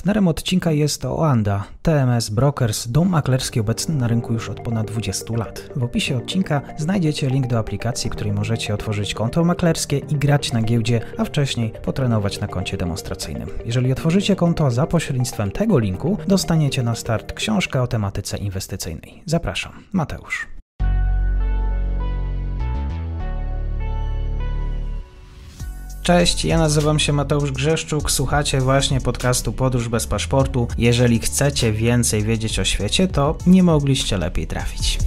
Partnerem odcinka jest Oanda, TMS Brokers, dom maklerski obecny na rynku już od ponad 20 lat. W opisie odcinka znajdziecie link do aplikacji, w której możecie otworzyć konto maklerskie i grać na giełdzie, a wcześniej potrenować na koncie demonstracyjnym. Jeżeli otworzycie konto za pośrednictwem tego linku, dostaniecie na start książkę o tematyce inwestycyjnej. Zapraszam, Mateusz. Cześć, ja nazywam się Mateusz Grzeszczuk, słuchacie właśnie podcastu Podróż bez paszportu. Jeżeli chcecie więcej wiedzieć o świecie, to nie mogliście lepiej trafić.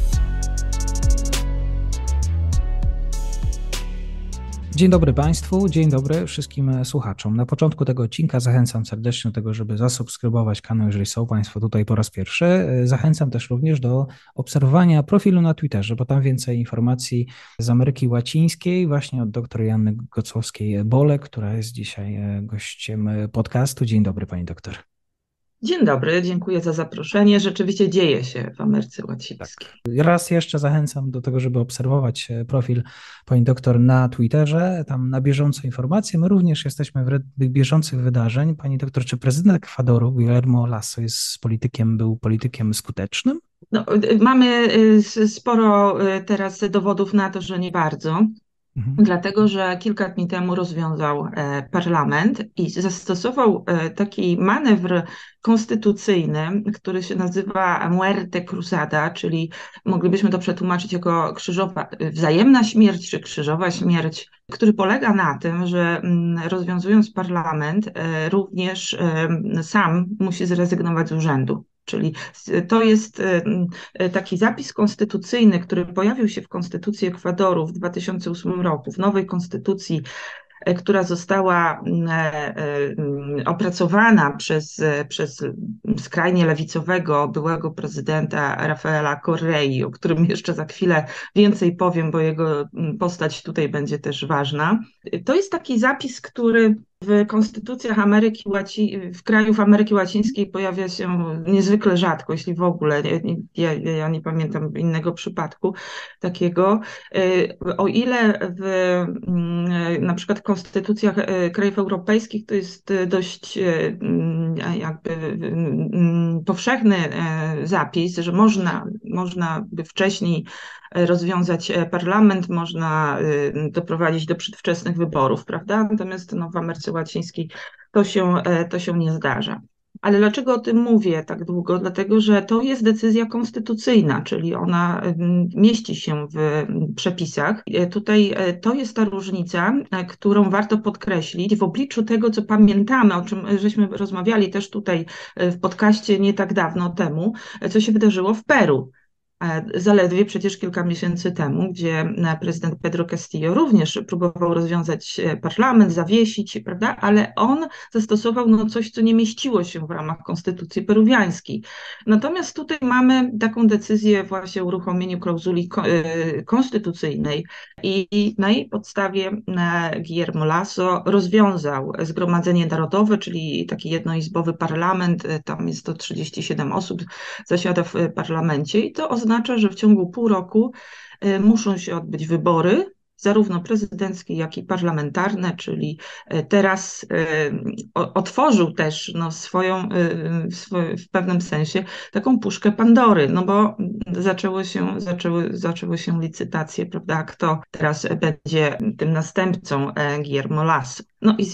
Dzień dobry Państwu, dzień dobry wszystkim słuchaczom. Na początku tego odcinka zachęcam serdecznie do tego, żeby zasubskrybować kanał, jeżeli są Państwo tutaj po raz pierwszy. Zachęcam też również do obserwowania profilu na Twitterze, bo tam więcej informacji z Ameryki Łacińskiej, właśnie od dr Joanny Gocłowskiej-Bolek, która jest dzisiaj gościem podcastu. Dzień dobry Pani doktor. Dzień dobry, dziękuję za zaproszenie. Rzeczywiście dzieje się w Ameryce Łacińskiej. Tak. Raz jeszcze zachęcam do tego, żeby obserwować profil pani doktor na Twitterze, tam na bieżące informacje. My również jesteśmy w bieżących wydarzeń. Pani doktor, czy prezydent Ekwadoru Guillermo Lasso jest politykiem, był politykiem skutecznym? No, mamy sporo teraz dowodów na to, że nie bardzo. Dlatego, że kilka dni temu rozwiązał parlament i zastosował taki manewr konstytucyjny, który się nazywa Muerte Cruzada, czyli moglibyśmy to przetłumaczyć jako wzajemna śmierć czy krzyżowa śmierć, który polega na tym, że rozwiązując parlament również sam musi zrezygnować z urzędu. Czyli to jest taki zapis konstytucyjny, który pojawił się w Konstytucji Ekwadoru w 2008 roku, w nowej konstytucji, która została opracowana przez skrajnie lewicowego byłego prezydenta Rafaela Correi, o którym jeszcze za chwilę więcej powiem, bo jego postać tutaj będzie też ważna. To jest taki zapis, który w konstytucjach krajów Ameryki Łacińskiej pojawia się niezwykle rzadko, jeśli w ogóle. Ja nie pamiętam innego przypadku takiego. O ile w na przykład konstytucjach krajów europejskich to jest dość jakby powszechny zapis, że można by wcześniej rozwiązać parlament, można doprowadzić do przedwczesnych wyborów, prawda? Natomiast no, w Ameryce Łacińskiej to się nie zdarza. Ale dlaczego o tym mówię tak długo? Dlatego, że to jest decyzja konstytucyjna, czyli ona mieści się w przepisach. Tutaj to jest ta różnica, którą warto podkreślić w obliczu tego, co pamiętamy, o czym żeśmy rozmawiali też tutaj w podcaście nie tak dawno temu, co się wydarzyło w Peru. Zaledwie przecież kilka miesięcy temu, gdzie prezydent Pedro Castillo również próbował rozwiązać parlament, zawiesić, prawda, ale on zastosował coś, co nie mieściło się w ramach konstytucji peruwiańskiej. Natomiast tutaj mamy taką decyzję właśnie o uruchomieniu klauzuli konstytucyjnej i na jej podstawie Guillermo Lasso rozwiązał Zgromadzenie Narodowe, czyli taki jednoizbowy parlament, tam jest to 37 osób, zasiada w parlamencie i to oznacza, że w ciągu pół roku muszą się odbyć wybory, zarówno prezydenckie, jak i parlamentarne, czyli teraz otworzył też w pewnym sensie taką puszkę Pandory, bo zaczęły się licytacje, prawda, kto teraz będzie tym następcą Guillermo Lasso. No i z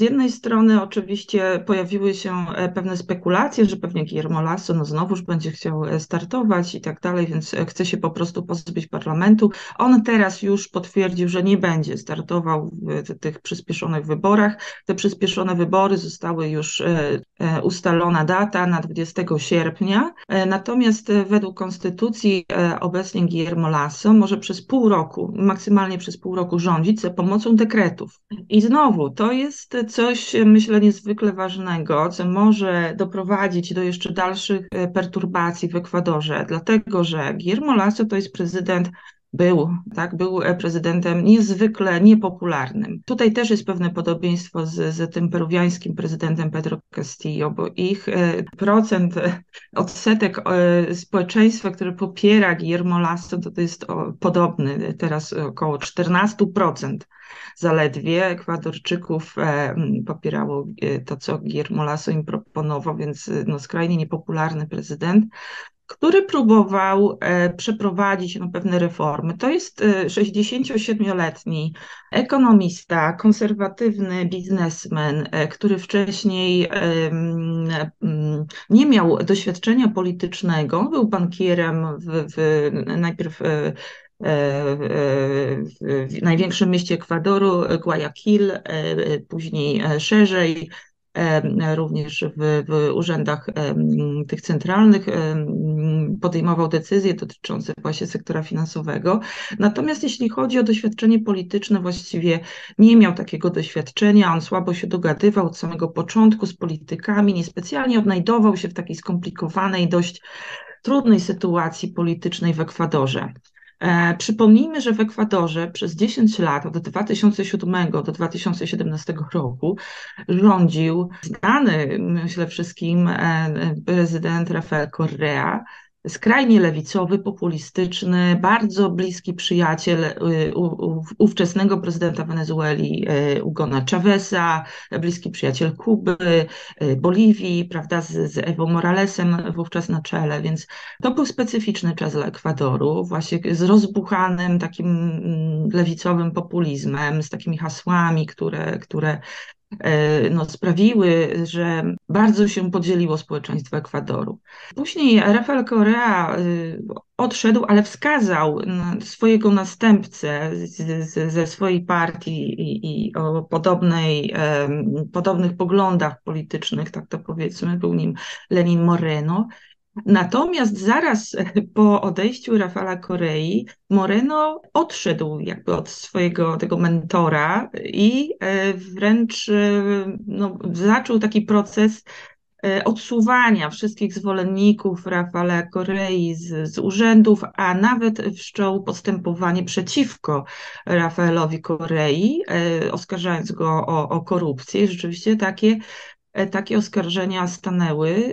jednej strony oczywiście pojawiły się pewne spekulacje, że pewnie Guillermo Lasso znowuż będzie chciał startować i tak dalej, więc chce się po prostu pozbyć parlamentu. On teraz już potwierdził, że nie będzie startował w tych przyspieszonych wyborach. Te przyspieszone wybory zostały już ustalona data na 20 sierpnia. Natomiast według konstytucji obecnie Guillermo Lasso może przez pół roku, maksymalnie przez pół roku rządzić za pomocą dekretów. I znowu, to jest coś, myślę, niezwykle ważnego, co może doprowadzić do jeszcze dalszych perturbacji w Ekwadorze, dlatego że Guillermo Lasso to jest prezydent Był prezydentem niezwykle niepopularnym. Tutaj też jest pewne podobieństwo z tym peruwiańskim prezydentem Pedro Castillo, bo ich procent, odsetek społeczeństwa, które popiera Guillermo Lasso, to jest podobny, teraz około 14% zaledwie Ekwadorczyków popierało to, co Guillermo Lasso im proponował, więc no, skrajnie niepopularny prezydent, który próbował przeprowadzić pewne reformy. To jest 67-letni ekonomista, konserwatywny biznesmen, który wcześniej nie miał doświadczenia politycznego, był bankierem najpierw w największym mieście Ekwadoru, Guayaquil, później szerzej, również w urzędach tych centralnych podejmował decyzje dotyczące właśnie sektora finansowego. Natomiast jeśli chodzi o doświadczenie polityczne, właściwie nie miał takiego doświadczenia, on słabo się dogadywał od samego początku z politykami, niespecjalnie odnajdował się w takiej skomplikowanej, dość trudnej sytuacji politycznej w Ekwadorze. Przypomnijmy, że w Ekwadorze przez 10 lat, od 2007 do 2017 roku, rządził znany, myślę wszystkim, prezydent Rafael Correa, skrajnie lewicowy, populistyczny, bardzo bliski przyjaciel ówczesnego prezydenta Wenezueli Hugo Cháveza, bliski przyjaciel Kuby, Boliwii, prawda, z Evo Moralesem wówczas na czele, więc to był specyficzny czas dla Ekwadoru, właśnie z rozbuchanym takim lewicowym populizmem, z takimi hasłami, które no, sprawiły, że bardzo się podzieliło społeczeństwo Ekwadoru. Później Rafael Correa odszedł, ale wskazał swojego następcę ze swojej partii i o podobnych poglądach politycznych, tak to powiedzmy, był nim Lenin Moreno. Natomiast zaraz po odejściu Rafaela Correi Moreno odszedł jakby od swojego tego mentora i wręcz no, zaczął taki proces odsuwania wszystkich zwolenników Rafaela Correi z urzędów, a nawet wszczął postępowanie przeciwko Rafaelowi Correi, oskarżając go o korupcję. Rzeczywiście takie oskarżenia stanęły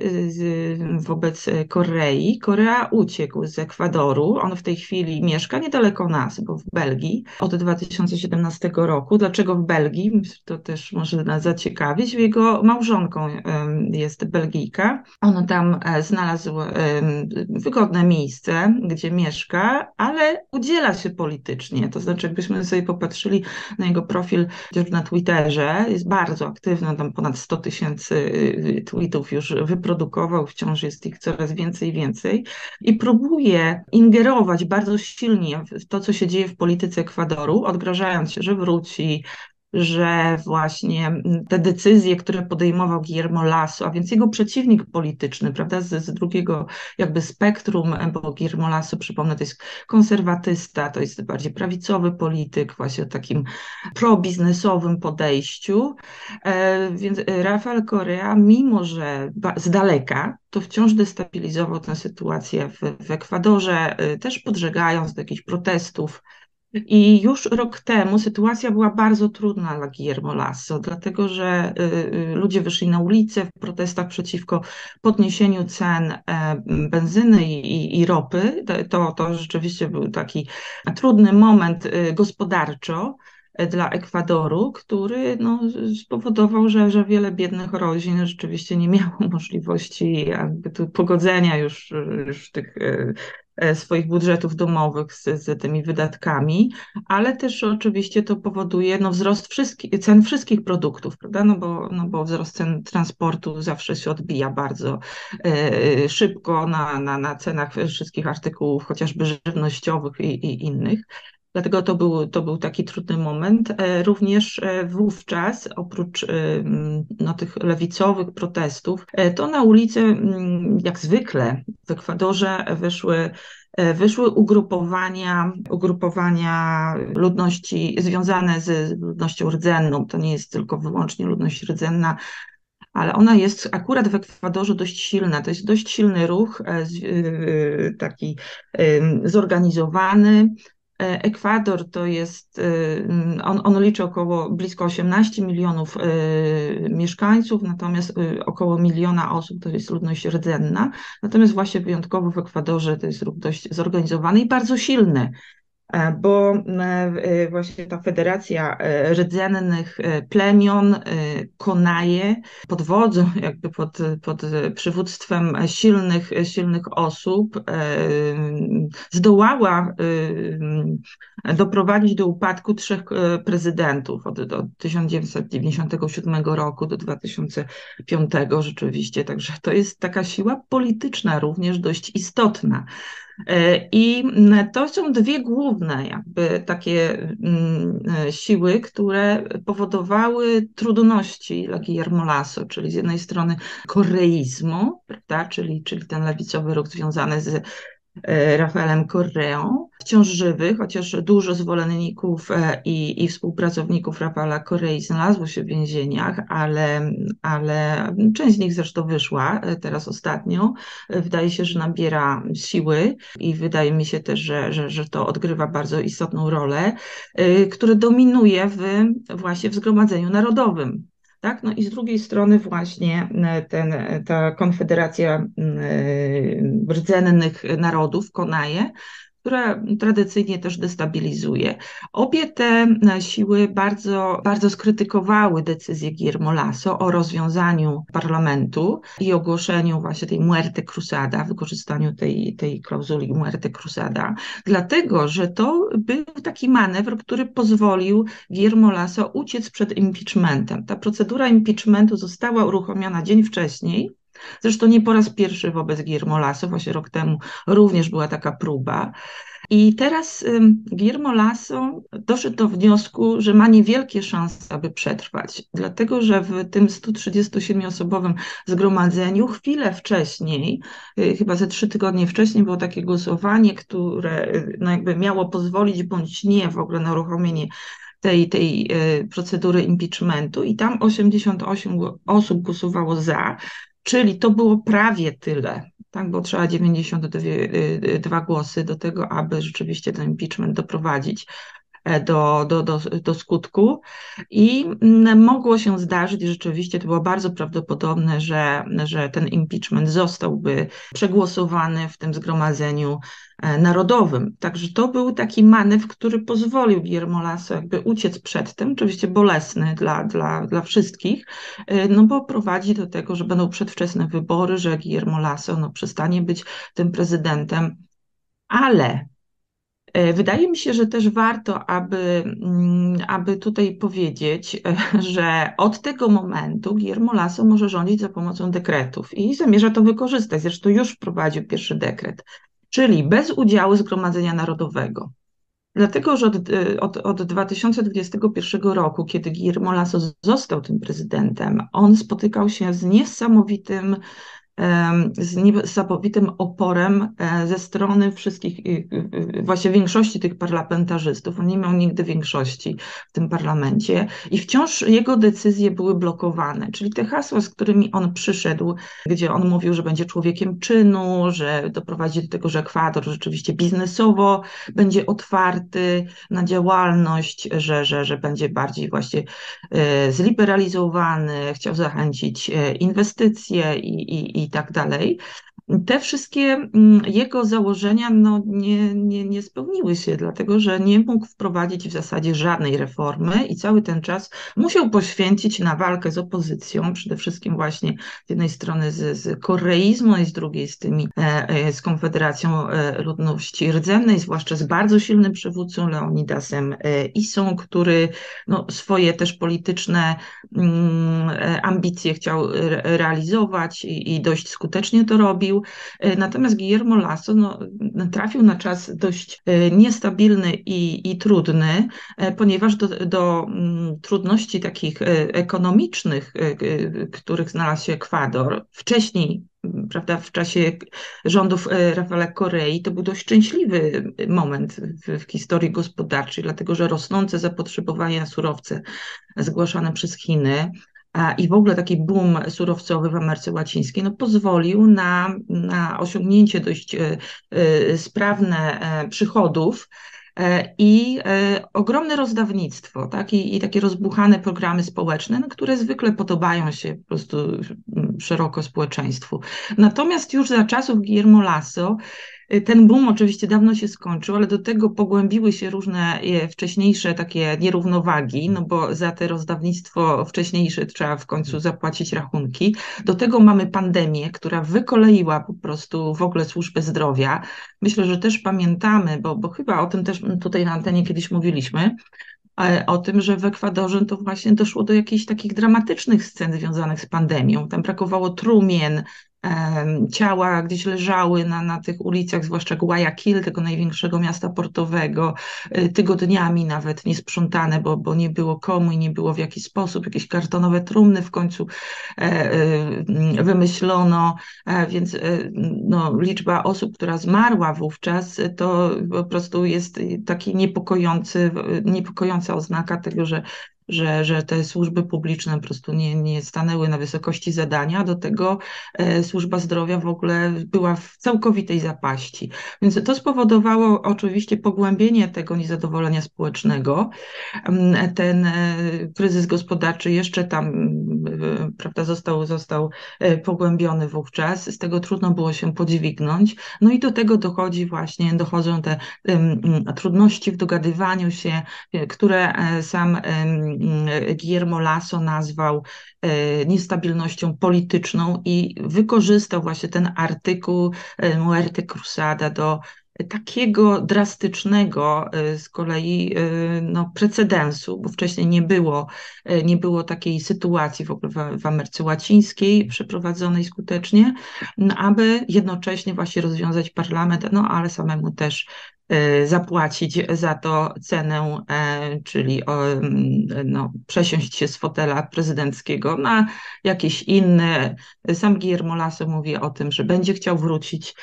wobec Correi. Correa uciekł z Ekwadoru. On w tej chwili mieszka niedaleko nas, bo w Belgii, od 2017 roku. Dlaczego w Belgii? To też może nas zaciekawić. Jego małżonką jest Belgijka. On tam znalazł wygodne miejsce, gdzie mieszka, ale udziela się politycznie. To znaczy, jakbyśmy sobie popatrzyli na jego profil na Twitterze, jest bardzo aktywny, tam ponad 100 tysięcy tweetów już wyprodukował, wciąż jest ich coraz więcej i więcej i próbuje ingerować bardzo silnie w to, co się dzieje w polityce Ekwadoru, odgrażając się, że wróci, że właśnie te decyzje, które podejmował Guillermo Lasso, a więc jego przeciwnik polityczny, prawda, z drugiego jakby spektrum, bo Guillermo Lasso, przypomnę, to jest konserwatysta, to jest bardziej prawicowy polityk, właśnie o takim probiznesowym podejściu, więc Rafael Correa, mimo że z daleka, to wciąż destabilizował tę sytuację w Ekwadorze, też podżegając do jakichś protestów. I już rok temu sytuacja była bardzo trudna dla Guillermo Lasso, dlatego że ludzie wyszli na ulicę w protestach przeciwko podniesieniu cen benzyny i ropy. To rzeczywiście był taki trudny moment gospodarczo dla Ekwadoru, który no, spowodował, że wiele biednych rodzin rzeczywiście nie miało możliwości jakby pogodzenia już tych swoich budżetów domowych z tymi wydatkami, ale też oczywiście to powoduje no, wzrost cen wszystkich produktów, prawda? No bo wzrost cen transportu zawsze się odbija bardzo szybko na cenach wszystkich artykułów, chociażby żywnościowych i innych. Dlatego to był taki trudny moment. Również wówczas, oprócz no, tych lewicowych protestów, to na ulicę, jak zwykle w Ekwadorze, wyszły ugrupowania ludności związane z ludnością rdzenną. To nie jest tylko wyłącznie ludność rdzenna, ale ona jest akurat w Ekwadorze dość silna. To jest dość silny ruch, taki zorganizowany, Ekwador to jest, on liczy blisko 18 milionów mieszkańców, natomiast około miliona osób to jest ludność rdzenna, natomiast właśnie wyjątkowo w Ekwadorze to jest ruch dość zorganizowany i bardzo silny, bo właśnie ta federacja rdzennych plemion, CONAIE, pod wodzą, jakby pod przywództwem silnych osób zdołała doprowadzić do upadku 3 prezydentów od 1997 roku do 2005 rzeczywiście, także to jest taka siła polityczna również dość istotna. I to są 2 główne jakby takie siły, które powodowały trudności dla Guillermo Lasso, czyli z jednej strony koreizmu, prawda, czyli ten lewicowy ruch związany z Rafaelem Correą, wciąż żywy, chociaż dużo zwolenników i współpracowników Rafaela Correi znalazło się w więzieniach, ale część z nich zresztą wyszła teraz ostatnio. Wydaje się, że nabiera siły i wydaje mi się też, że to odgrywa bardzo istotną rolę, które dominuje właśnie w Zgromadzeniu Narodowym. Tak? No i z drugiej strony właśnie ta konfederacja rdzennych narodów, CONAIE, która tradycyjnie też destabilizuje. Obie te siły bardzo, bardzo skrytykowały decyzję Guillermo Lasso o rozwiązaniu parlamentu i ogłoszeniu właśnie tej Muerte Cruzada, wykorzystaniu tej klauzuli Muerte Cruzada, dlatego, że to był taki manewr, który pozwolił Guillermo Lasso uciec przed impeachmentem. Ta procedura impeachmentu została uruchomiona dzień wcześniej. Zresztą nie po raz pierwszy wobec Guillermo Lasso, właśnie rok temu również była taka próba. I teraz Guillermo Lasso doszedł do wniosku, że ma niewielkie szanse, aby przetrwać, dlatego że w tym 137-osobowym zgromadzeniu chwilę wcześniej, chyba ze 3 tygodnie wcześniej było takie głosowanie, które no jakby miało pozwolić bądź nie w ogóle na uruchomienie tej procedury impeachmentu i tam 88 osób głosowało za. Czyli to było prawie tyle, tak, bo trzeba 92 głosy do tego, aby rzeczywiście ten impeachment doprowadzić do skutku i mogło się zdarzyć, rzeczywiście to było bardzo prawdopodobne, że ten impeachment zostałby przegłosowany w tym Zgromadzeniu Narodowym. Także to był taki manewr, który pozwolił Guillermo Lasso jakby uciec przed tym, oczywiście bolesny dla wszystkich, no bo prowadzi do tego, że będą przedwczesne wybory, że Guillermo Lasso no, przestanie być tym prezydentem, ale wydaje mi się, że też warto, aby tutaj powiedzieć, że od tego momentu Guillermo Lasso może rządzić za pomocą dekretów i zamierza to wykorzystać. Zresztą już wprowadził pierwszy dekret, czyli bez udziału Zgromadzenia Narodowego. Dlatego, że od 2021 roku, kiedy Guillermo Lasso został tym prezydentem, on spotykał się z niesamowitym oporem ze strony wszystkich, właśnie większości tych parlamentarzystów. On nie miał nigdy większości w tym parlamencie i wciąż jego decyzje były blokowane. Czyli te hasła, z którymi on przyszedł, gdzie on mówił, że będzie człowiekiem czynu, że doprowadzi do tego, że Ekwador rzeczywiście biznesowo będzie otwarty na działalność, że będzie bardziej właśnie zliberalizowany, chciał zachęcić inwestycje i tak dalej. Te wszystkie jego założenia no, nie spełniły się, dlatego że nie mógł wprowadzić w zasadzie żadnej reformy i cały ten czas musiał poświęcić na walkę z opozycją, przede wszystkim właśnie z jednej strony z koreizmu i z drugiej z Konfederacją Ludności Rdzennej, zwłaszcza z bardzo silnym przywódcą Leonidasem Isą, który no, swoje też polityczne ambicje chciał realizować i dość skutecznie to robił. Natomiast Guillermo Lasso no, trafił na czas dość niestabilny i trudny, ponieważ do trudności takich ekonomicznych, których znalazł się Ekwador wcześniej, prawda, w czasie rządów Rafaela Correi, to był dość szczęśliwy moment w historii gospodarczej, dlatego że rosnące zapotrzebowanie na surowce zgłaszane przez Chiny i w ogóle taki boom surowcowy w Ameryce Łacińskiej no, pozwolił na osiągnięcie dość sprawne przychodów i ogromne rozdawnictwo, tak? I takie rozbuchane programy społeczne, które zwykle podobają się po prostu szeroko społeczeństwu. Natomiast już za czasów Guillermo Lasso ten boom oczywiście dawno się skończył, ale do tego pogłębiły się różne wcześniejsze takie nierównowagi, no bo za to rozdawnictwo wcześniejsze trzeba w końcu zapłacić rachunki. Do tego mamy pandemię, która wykoleiła po prostu w ogóle służbę zdrowia. Myślę, że też pamiętamy, bo chyba o tym też tutaj na antenie kiedyś mówiliśmy, o tym, że w Ekwadorze to właśnie doszło do jakichś takich dramatycznych scen związanych z pandemią. Tam brakowało trumien, ciała gdzieś leżały na tych ulicach, zwłaszcza Guayaquil, tego największego miasta portowego, tygodniami nawet niesprzątane, bo nie było komu i nie było w jakiś sposób. Jakieś kartonowe trumny w końcu wymyślono, więc no, liczba osób, która zmarła wówczas, to po prostu jest taki niepokojąca oznaka tego, że te służby publiczne po prostu nie stanęły na wysokości zadania, do tego służba zdrowia w ogóle była w całkowitej zapaści. Więc to spowodowało oczywiście pogłębienie tego niezadowolenia społecznego. Ten kryzys gospodarczy jeszcze tam, prawda, został pogłębiony wówczas, z tego trudno było się podźwignąć. No i do tego dochodzą te trudności w dogadywaniu się, które sam Guillermo Lasso nazwał niestabilnością polityczną i wykorzystał właśnie ten artykuł Muerte Cruzada do takiego drastycznego z kolei no, precedensu, bo wcześniej nie było takiej sytuacji w ogóle w Ameryce Łacińskiej przeprowadzonej skutecznie, aby jednocześnie właśnie rozwiązać parlament, no ale samemu też zapłacić za to cenę, czyli no, przesiąść się z fotela prezydenckiego na jakieś inne. Sam Guillermo Lasso mówi o tym, że będzie chciał wrócić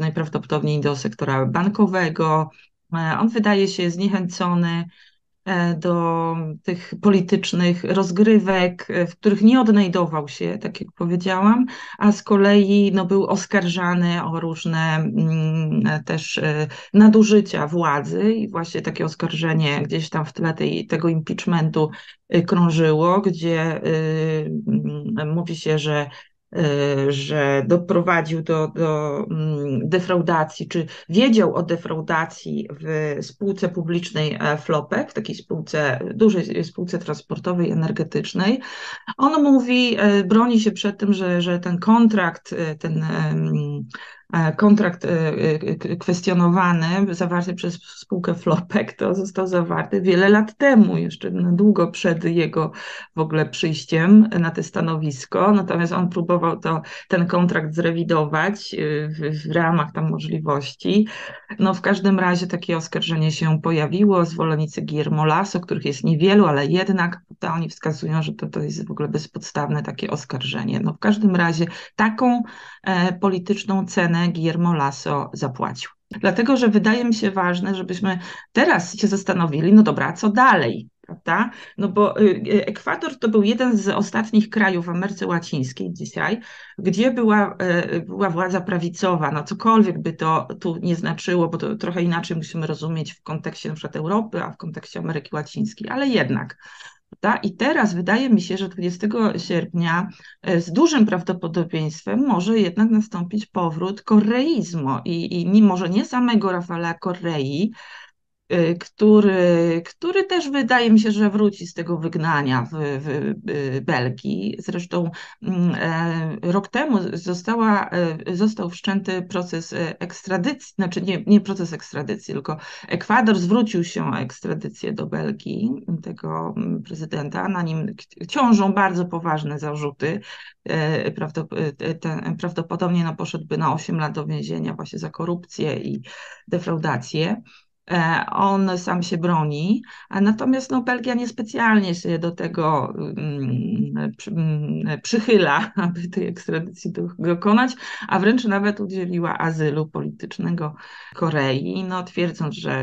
najprawdopodobniej do sektora bankowego. On wydaje się zniechęcony do tych politycznych rozgrywek, w których nie odnajdował się, tak jak powiedziałam, a z kolei no, był oskarżany o różne też nadużycia władzy i właśnie takie oskarżenie gdzieś tam w tle tego impeachmentu krążyło, gdzie mówi się, że doprowadził do defraudacji, czy wiedział o defraudacji w spółce publicznej Flopec, w takiej spółce, dużej spółce transportowej, energetycznej. On mówi, broni się przed tym, że ten kontrakt kwestionowany, zawarty przez spółkę Flopec, to został zawarty wiele lat temu, jeszcze długo przed jego w ogóle przyjściem na to stanowisko, natomiast on próbował ten kontrakt zrewidować w ramach tam możliwości. No w każdym razie takie oskarżenie się pojawiło, zwolennicy Guillermo Lasso, których jest niewielu, ale jednak to oni wskazują, że to jest w ogóle bezpodstawne takie oskarżenie. No w każdym razie taką polityczną cenę Guillermo Lasso zapłacił. Dlatego, że wydaje mi się ważne, żebyśmy teraz się zastanowili, no dobra, co dalej, prawda? No bo Ekwador to był jeden z ostatnich krajów w Ameryce Łacińskiej dzisiaj, gdzie była władza prawicowa, no cokolwiek by to tu nie znaczyło, bo to trochę inaczej musimy rozumieć w kontekście na przykład Europy, a w kontekście Ameryki Łacińskiej, ale jednak. I teraz wydaje mi się, że 20 sierpnia z dużym prawdopodobieństwem może jednak nastąpić powrót korreizmu i może nie samego Rafaela Correi, który też wydaje mi się, że wróci z tego wygnania w Belgii. Zresztą rok temu został wszczęty proces ekstradycji, znaczy nie proces ekstradycji, tylko Ekwador zwrócił się o ekstradycję do Belgii, tego prezydenta. Na nim ciążą bardzo poważne zarzuty. Prawdopodobnie no, poszedłby na 8 lat do więzienia właśnie za korupcję i defraudację. On sam się broni, natomiast no, Belgia niespecjalnie się do tego przychyla, aby tej ekstradycji dokonać, a wręcz nawet udzieliła azylu politycznego Korei, no, twierdząc, że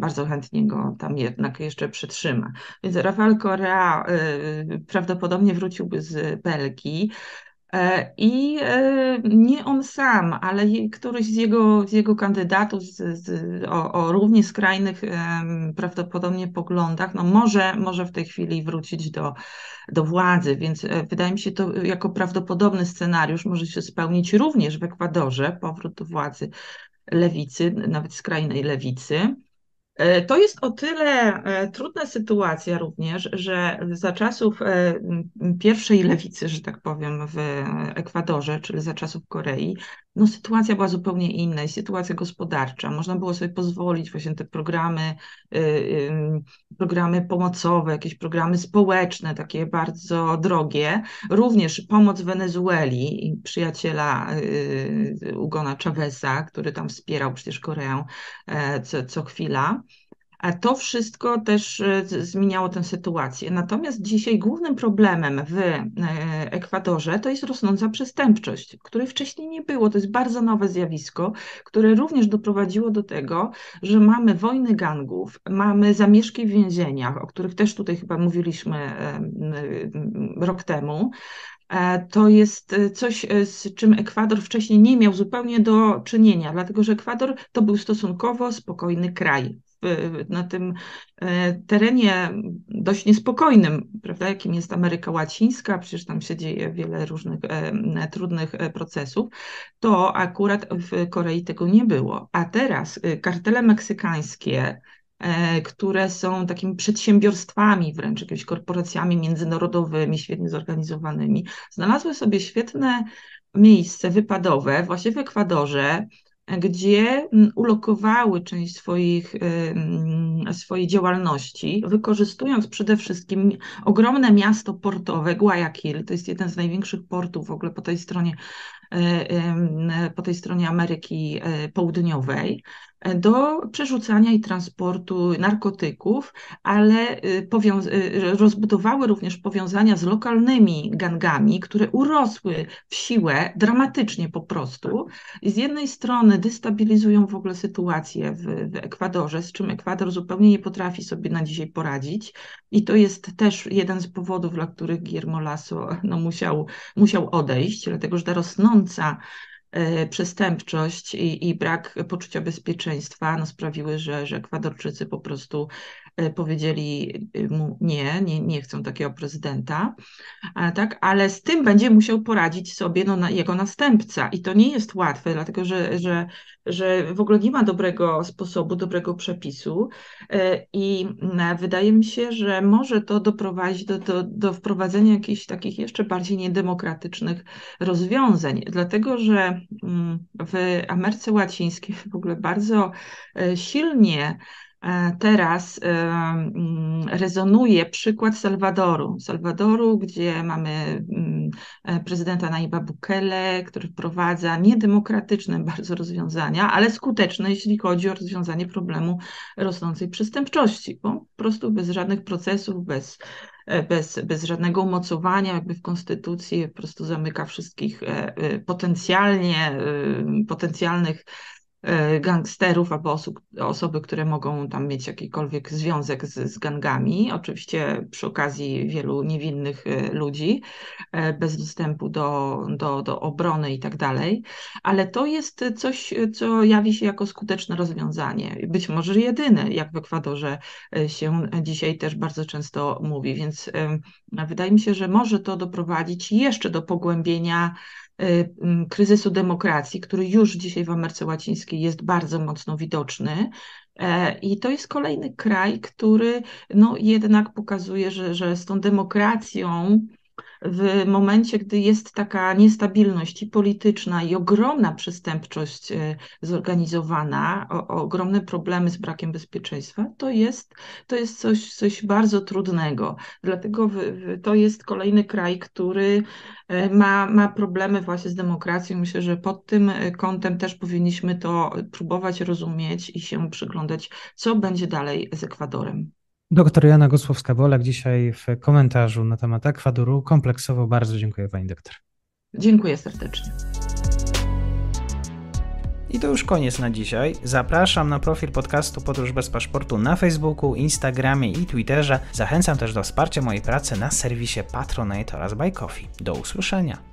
bardzo chętnie go tam jednak jeszcze przetrzyma. Więc Rafael Correa prawdopodobnie wróciłby z Belgii. I nie on sam, ale któryś z jego kandydatów o równie skrajnych prawdopodobnie poglądach, no może w tej chwili wrócić do władzy, więc wydaje mi się to jako prawdopodobny scenariusz może się spełnić również w Ekwadorze, powrót do władzy lewicy, nawet skrajnej lewicy. To jest o tyle trudna sytuacja również, że za czasów pierwszej lewicy, że tak powiem, w Ekwadorze, czyli za czasów Korei, no sytuacja była zupełnie inna, sytuacja gospodarcza. Można było sobie pozwolić właśnie te programy pomocowe, jakieś programy społeczne, takie bardzo drogie. Również pomoc Wenezueli i przyjaciela Hugona Cháveza, który tam wspierał przecież Koreę co chwila. A to wszystko też zmieniało tę sytuację. Natomiast dzisiaj głównym problemem w Ekwadorze to jest rosnąca przestępczość, której wcześniej nie było. To jest bardzo nowe zjawisko, które również doprowadziło do tego, że mamy wojny gangów, mamy zamieszki w więzieniach, o których też tutaj chyba mówiliśmy rok temu. To jest coś, z czym Ekwador wcześniej nie miał zupełnie do czynienia, dlatego że Ekwador to był stosunkowo spokojny kraj. Na tym terenie dość niespokojnym, prawda, jakim jest Ameryka Łacińska, przecież tam się dzieje wiele różnych trudnych procesów, to akurat w Korei tego nie było. A teraz kartele meksykańskie, które są takimi przedsiębiorstwami, wręcz jakimiś korporacjami międzynarodowymi, świetnie zorganizowanymi, znalazły sobie świetne miejsce wypadowe właśnie w Ekwadorze, gdzie ulokowały część swojej działalności, wykorzystując przede wszystkim ogromne miasto portowe Guayaquil, to jest jeden z największych portów w ogóle po tej stronie Ameryki Południowej, do przerzucania i transportu narkotyków, ale rozbudowały również powiązania z lokalnymi gangami, które urosły w siłę dramatycznie po prostu. I z jednej strony destabilizują w ogóle sytuację w Ekwadorze, z czym Ekwador zupełnie nie potrafi sobie na dzisiaj poradzić. I to jest też jeden z powodów, dla których Guillermo Lasso musiał odejść, dlatego że ta rosnąca przestępczość i brak poczucia bezpieczeństwa sprawiły, że Ekwadorczycy po prostu powiedzieli mu nie chcą takiego prezydenta, tak? Ale z tym będzie musiał poradzić sobie jego następca i to nie jest łatwe, dlatego że w ogóle nie ma dobrego sposobu, dobrego przepisu i wydaje mi się, że może to doprowadzić do wprowadzenia jakichś takich jeszcze bardziej niedemokratycznych rozwiązań, dlatego że w Ameryce Łacińskiej w ogóle bardzo silnie teraz rezonuje przykład Salwadoru, gdzie mamy prezydenta Nayiba Bukele, który wprowadza niedemokratyczne bardzo rozwiązania, ale skuteczne, jeśli chodzi o rozwiązanie problemu rosnącej przestępczości, bo po prostu bez żadnych procesów, bez żadnego umocowania jakby w konstytucji po prostu zamyka wszystkich potencjalnych gangsterów albo osoby, które mogą tam mieć jakikolwiek związek z gangami, oczywiście przy okazji wielu niewinnych ludzi, bez dostępu do obrony i tak dalej, ale to jest coś, co jawi się jako skuteczne rozwiązanie, być może jedyne, jak w Ekwadorze się dzisiaj też bardzo często mówi, więc wydaje mi się, że może to doprowadzić jeszcze do pogłębienia kryzysu demokracji, który już dzisiaj w Ameryce Łacińskiej jest bardzo mocno widoczny. I to jest kolejny kraj, który jednak pokazuje, że z tą demokracją w momencie, gdy jest taka niestabilność i polityczna i ogromna przestępczość zorganizowana, ogromne problemy z brakiem bezpieczeństwa, to jest coś bardzo trudnego. Dlatego to jest kolejny kraj, który ma problemy właśnie z demokracją. Myślę, że pod tym kątem też powinniśmy to próbować rozumieć i się przyglądać, co będzie dalej z Ekwadorem. Doktor Joanna Gocłowska-Bolek dzisiaj w komentarzu na temat Ekwadoru kompleksowo. Bardzo dziękuję pani doktor. Dziękuję serdecznie. I to już koniec na dzisiaj. Zapraszam na profil podcastu Podróż bez paszportu na Facebooku, Instagramie i Twitterze. Zachęcam też do wsparcia mojej pracy na serwisie Patronite oraz Buy Coffee. Do usłyszenia.